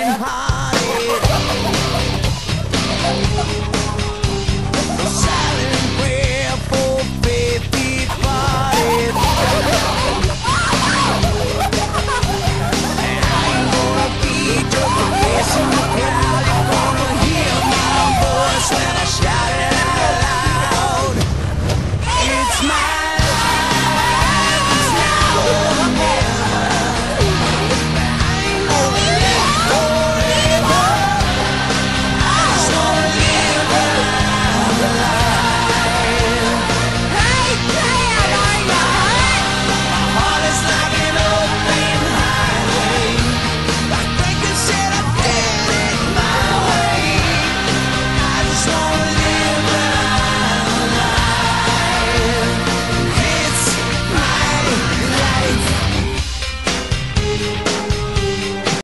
high.